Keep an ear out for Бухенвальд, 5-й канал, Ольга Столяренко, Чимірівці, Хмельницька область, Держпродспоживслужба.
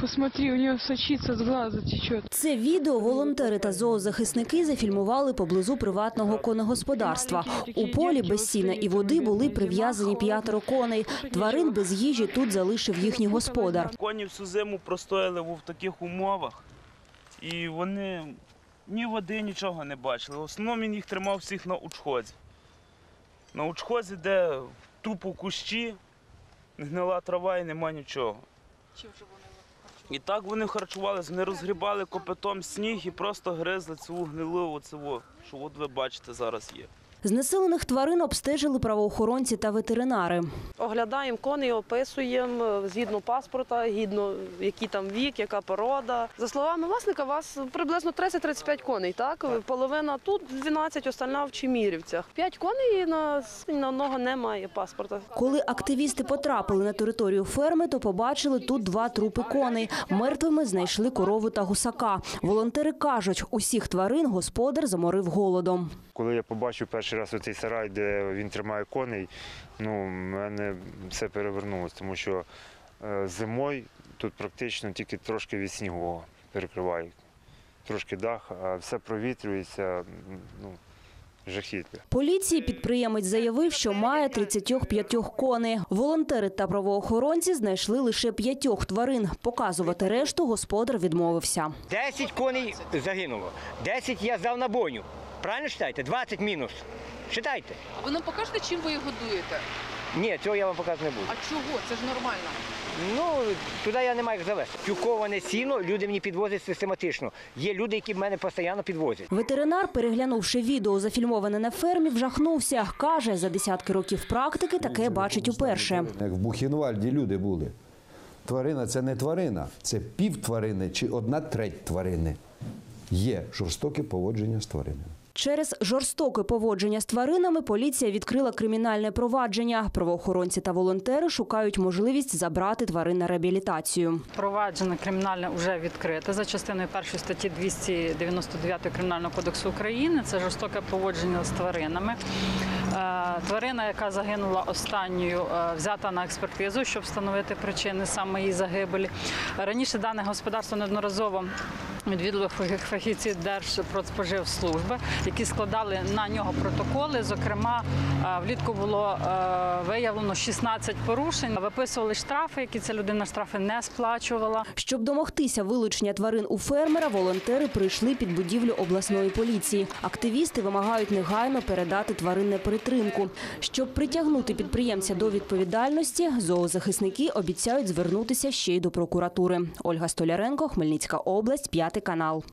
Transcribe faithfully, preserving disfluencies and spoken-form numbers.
Посмотри, у нього сочиться, з глазу тече. Це відео волонтери та зоозахисники зафільмували поблизу приватного конегосподарства. У полі без сіна і води були прив'язані п'ятеро коней. Тварин без їжі тут залишив їхній господар. Коні всю зиму простояли в таких умовах, і вони ні води, нічого не бачили. В основному він їх тримав всіх на учхозі. На учхозі, де тупо кущі, гнила трава і нема нічого. І так вони харчувалися, вони розгрібали копитом сніг і просто гризли цю гнилу, оцю, що от ви бачите зараз є. Знесилених тварин обстежили правоохоронці та ветеринари. Оглядаємо коней, описуємо згідно паспорта, згідно який там вік, яка порода. За словами власника, у вас приблизно тридцять-тридцять п'ять коней, так? Половина тут, дванадцять, остальна в Чимірівцях. п'ять коней і на одного немає паспорта. Коли активісти потрапили на територію ферми, то побачили тут два трупи коней. Мертвими знайшли корову та гусака. Волонтери кажуть, усіх тварин господар заморив голодом. Коли я побачив перший раз оцей сарай, де він тримає коней, ну, в мене все перевернулося, тому що зимою тут практично тільки трошки від снігу перекриває, трошки дах, а все провітрюється, ну, жахіття. Поліції підприємець заявив, що має тридцять п'ять коней. Волонтери та правоохоронці знайшли лише п'ятьох тварин. Показувати решту господар відмовився. десять коней загинуло, десять я здав на бойню. Правильно считаете? двадцать минус. Считайте. А ви нам покажете, чим ви їх годуєте? Ні, цього я вам показати не буду. А чого? Це ж нормально. Ну, туди я не маю їх завести. Тюковане сіно люди мені підвозять систематично. Є люди, які мене постійно підвозять. Ветеринар, переглянувши відео, зафільмоване на фермі, вжахнувся. Каже, за десятки років практики таке бачить уперше. Як в Бухенвальді люди були. Тварина – це не тварина. Це пів тварини чи одна треть тварини. Є жорстоке поводження з тваринами. Через жорстоке поводження з тваринами поліція відкрила кримінальне провадження. Правоохоронці та волонтери шукають можливість забрати тварин на реабілітацію. Провадження кримінальне вже відкрите за частиною першої статті двісті дев'яносто дев'ять Кримінального кодексу України. Це жорстоке поводження з тваринами. Тварина, яка загинула останньою, взята на експертизу, щоб встановити причини саме її загибелі. Раніше дане господарство неодноразово відвідали фахівці Держпродспоживслужби, які складали на нього протоколи. Зокрема, влітку було виявлено шістнадцять порушень. Виписували штрафи, які ця людина штрафи не сплачувала. Щоб домогтися вилучення тварин у фермера, волонтери прийшли під будівлю обласної поліції. Активісти вимагають негайно передати тварин на перетримку. Щоб притягнути підприємця до відповідальності, зоозахисники обіцяють звернутися ще й до прокуратури. Ольга Столяренко, Хмельницька область, п'ятий канал.